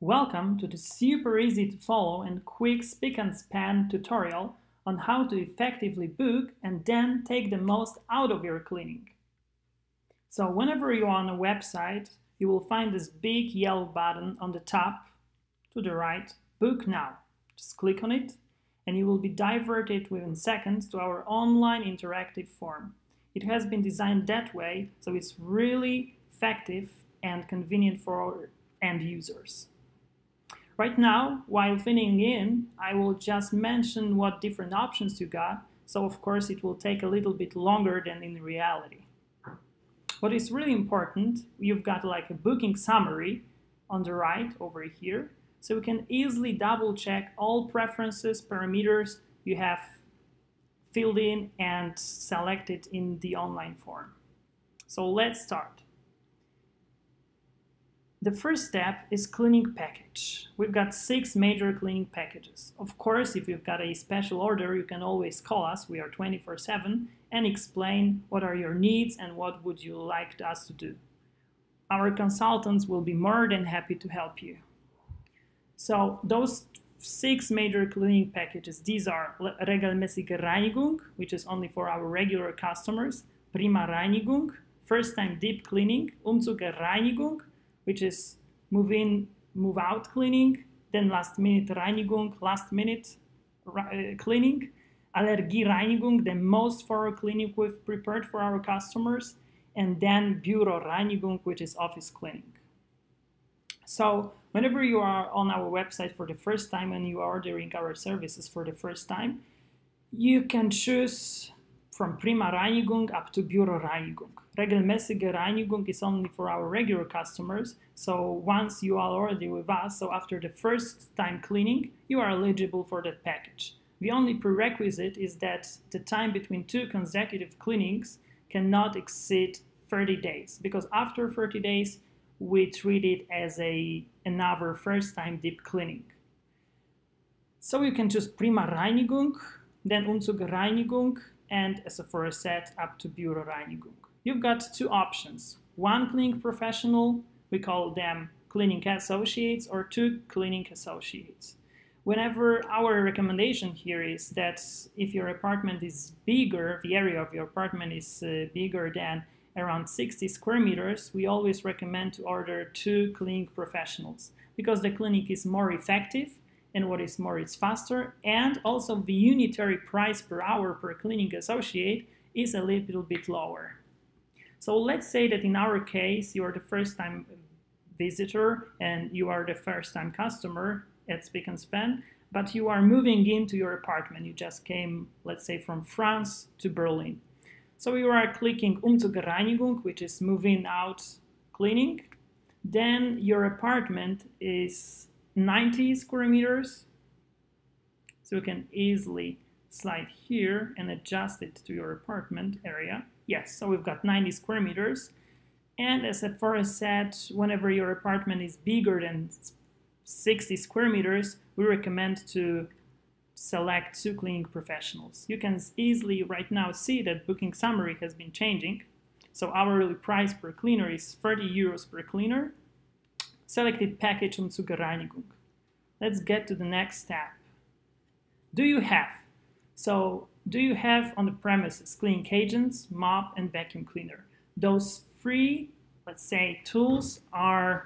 Welcome to the super easy to follow and quick Spic and Span tutorial on how to effectively book and then take the most out of your cleaning. So whenever you're on a website, you will find this big yellow button on the top to the right, Book Now. Just click on it and you will be diverted within seconds to our online interactive form. It has been designed that way, so it's really effective and convenient for our end users. Right now, while filling in, I will just mention what different options you got, so of course it will take a little bit longer than in reality. What is really important, you've got like a booking summary on the right over here, so you can easily double check all preferences, parameters you have filled in and selected in the online form. So let's start. The first step is cleaning package. We've got 6 major cleaning packages. Of course, if you've got a special order, you can always call us, we are 24/7, and explain what are your needs and what would you like us to do. Our consultants will be more than happy to help you. So those 6 major cleaning packages, these are Regelmäßige Reinigung, which is only for our regular customers, Prima Reinigung, first time deep cleaning, Umzugsreinigung, which is move-in, move-out cleaning, then last-minute Reinigung, last-minute cleaning, Allergie Reinigung, the most thorough cleaning we've prepared for our customers, and then Büroreinigung, which is office cleaning. So whenever you are on our website for the first time and you are ordering our services for the first time, you can choose from Prima Reinigung up to Büroreinigung. Regelmäßige Reinigung is only for our regular customers, so once you are already with us, so after the first time cleaning, you are eligible for that package. The only prerequisite is that the time between 2 consecutive cleanings cannot exceed 30 days, because after 30 days, we treat it as another first time deep cleaning. So you can choose Prima Reinigung, then Umzugsreinigung, and as a set up to Büroreinigung. You've got 2 options, 1 cleaning professional, we call them cleaning associates, or 2 cleaning associates. Whenever our recommendation here is that if your apartment is bigger, the area of your apartment is bigger than around 60 square meters, we always recommend to order 2 cleaning professionals, because the cleaning is more effective, and what is more, it's faster, and also the unitary price per hour per cleaning associate is a little bit lower. So let's say that in our case, you are the first time visitor and you are the first time customer at Spic and Span, but you are moving into your apartment. You just came, let's say, from France to Berlin. So you are clicking Umzugsreinigung, which is move-in out cleaning. Then your apartment is 90 square meters. So you can easily slide here and adjust it to your apartment area. Yes, so we've got 90 square meters, and as I said, whenever your apartment is bigger than 60 square meters, we recommend to select 2 cleaning professionals. You can easily right now see that booking summary has been changing, so hourly price per cleaner is 30 euros per cleaner. Selected package Umzugsreinigung. Let's get to the next step. Do you have? So do you have on the premises cleaning agents, mop, and vacuum cleaner? Those 3, let's say, tools are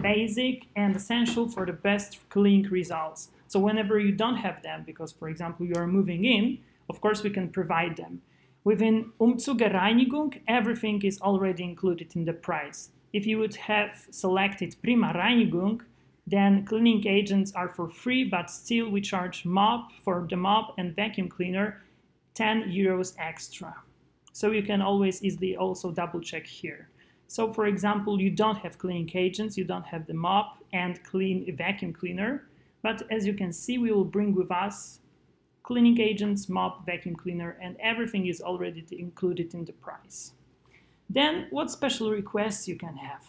basic and essential for the best cleaning results. So whenever you don't have them, because, for example, you are moving in, of course we can provide them. Within Umzugsreinigung, everything is already included in the price. If you would have selected Prima Reinigung, then cleaning agents are for free, but still we charge mop for the mop and vacuum cleaner 10 euros extra. So you can always easily also double check here. So for example, you don't have cleaning agents, you don't have the mop and vacuum cleaner, but as you can see, we will bring with us cleaning agents, mop, vacuum cleaner, and everything is already included in the price. Then what special requests you can have?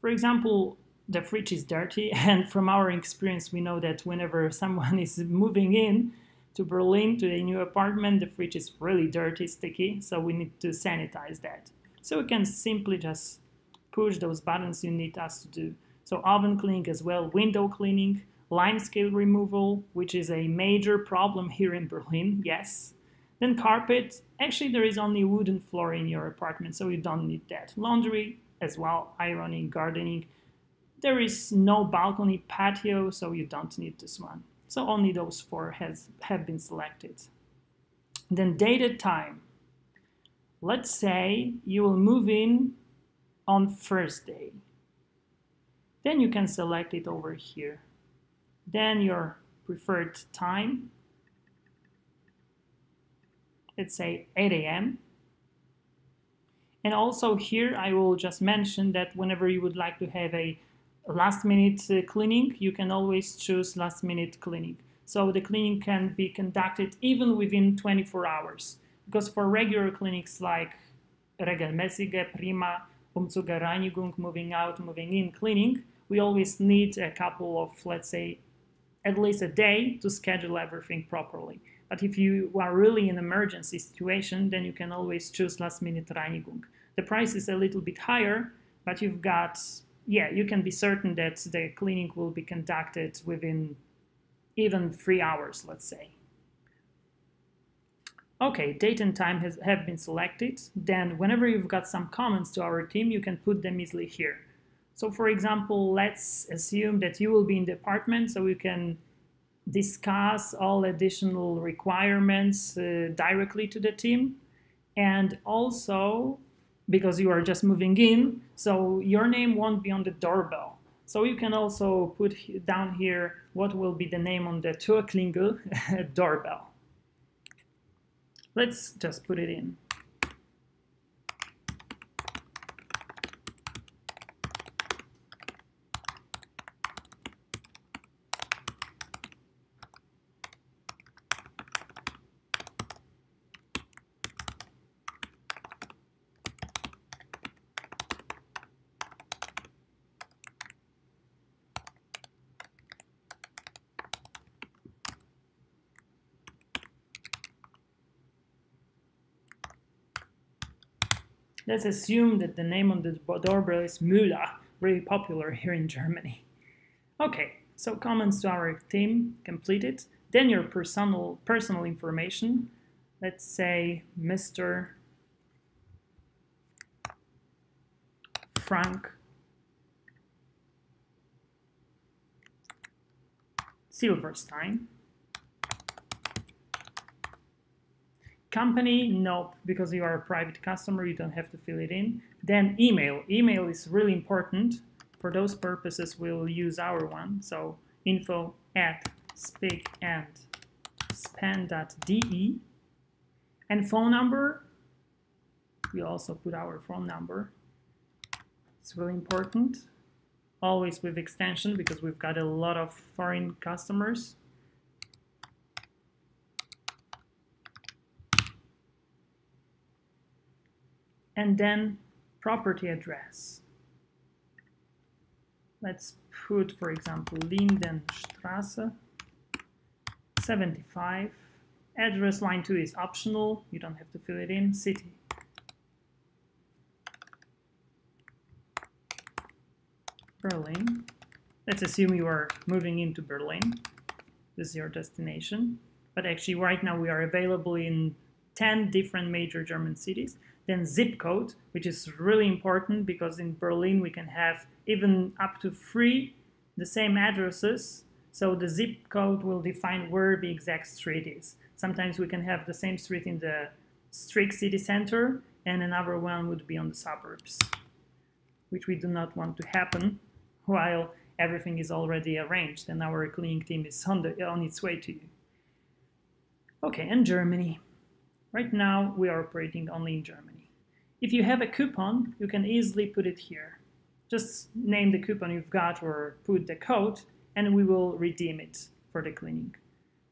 For example, the fridge is dirty, and from our experience, we know that whenever someone is moving in to Berlin, to a new apartment, the fridge is really dirty, sticky, so we need to sanitize that. So we can simply just push those buttons you need us to do. So so oven cleaning as well, window cleaning, limescale removal, which is a major problem here in Berlin, yes. Then carpet, actually there is only wooden floor in your apartment, so you don't need that. Laundry as well, ironing, gardening. There is no balcony, patio, so you don't need this one. So only those four have been selected. Then date and time. Let's say you will move in on Thursday. Then you can select it over here. Then your preferred time. Let's say 8 a.m. And also here I will just mention that whenever you would like to have a last-minute cleaning, you can always choose last-minute cleaning. So the cleaning can be conducted even within 24 hours. Because for regular clinics like Regelmäßige, Prima, Umzugsreinigung, moving out, moving in, cleaning, we always need a couple of, let's say, at least a day to schedule everything properly. But if you are really in an emergency situation, then you can always choose last-minute Reinigung. The price is a little bit higher, but you've got, yeah, you can be certain that the cleaning will be conducted within even 3 hours, let's say. Okay, date and time have been selected. Then whenever you've got some comments to our team, you can put them easily here. So for example, let's assume that you will be in the apartment, so you can discuss all additional requirements directly to the team. And also, because you are just moving in, so your name won't be on the doorbell. So you can also put down here what will be the name on the Türklingel doorbell. Let's just put it in. Let's assume that the name on the doorbell is Müller, really popular here in Germany. Okay, so comments to our team completed. Then your personal information. Let's say Mr. Frank Silverstein. Company, nope, because you are a private customer, you don't have to fill it in. Then email. Email is really important. For those purposes, we'll use our one. So info@spicandspan.de. And phone number. We also put our phone number. It's really important. Always with extension, because we've got a lot of foreign customers. And then property address. Let's put, for example, Lindenstrasse 75. Address line 2 is optional. You don't have to fill it in. City. Berlin. Let's assume you are moving into Berlin. This is your destination. But actually right now we are available in 10 different major German cities. Then zip code, which is really important because in Berlin we can have even up to 3 the same addresses. So the zip code will define where the exact street is. Sometimes we can have the same street in the strict city center and another one would be on the suburbs, which we do not want to happen while everything is already arranged and our cleaning team is on its way to you. Okay, and Germany. Right now, we are operating only in Germany. If you have a coupon, you can easily put it here. Just name the coupon you've got or put the code, and we will redeem it for the cleaning.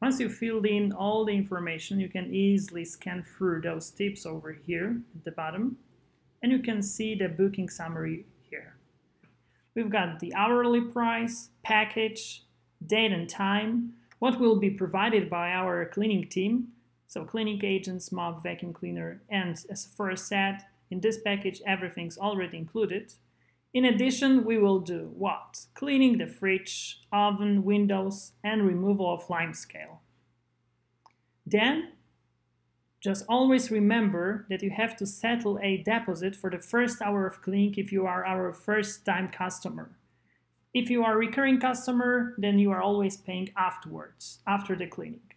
Once you filled in all the information, you can easily scan through those tips over here at the bottom, and you can see the booking summary here. We've got the hourly price, package, date and time, what will be provided by our cleaning team, so cleaning agents, mop, vacuum cleaner, and as first said, in this package everything's already included. In addition, we will do what? Cleaning the fridge, oven, windows, and removal of limescale. Then, just always remember that you have to settle a deposit for the first hour of cleaning if you are our first-time customer. If you are a recurring customer, then you are always paying afterwards, after the cleaning.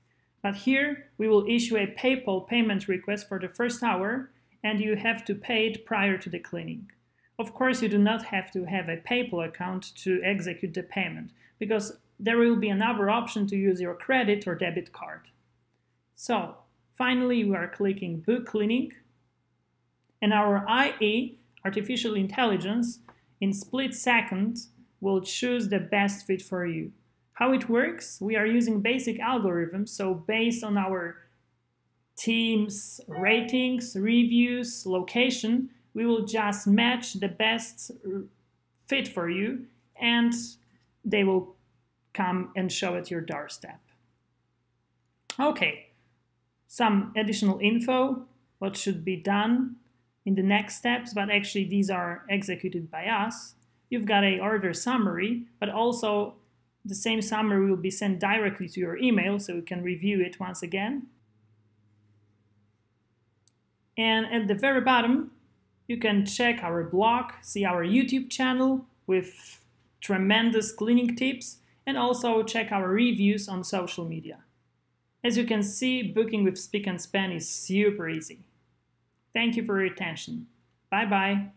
But here, we will issue a PayPal payment request for the first hour, and you have to pay it prior to the cleaning. Of course, you do not have to have a PayPal account to execute the payment, because there will be another option to use your credit or debit card. So, finally, we are clicking Book Cleaning, and our AI, Artificial Intelligence, in split second will choose the best fit for you. How it works? We are using basic algorithms, so based on our team's ratings, reviews, location, we will just match the best fit for you, and they will come and show at your doorstep. Okay, some additional info, what should be done in the next steps, but actually these are executed by us. You've got an order summary, but also the same summary will be sent directly to your email, so you can review it once again. And at the very bottom, you can check our blog, see our YouTube channel with tremendous cleaning tips, and also check our reviews on social media. As you can see, booking with Spic and Span is super easy. Thank you for your attention. Bye bye.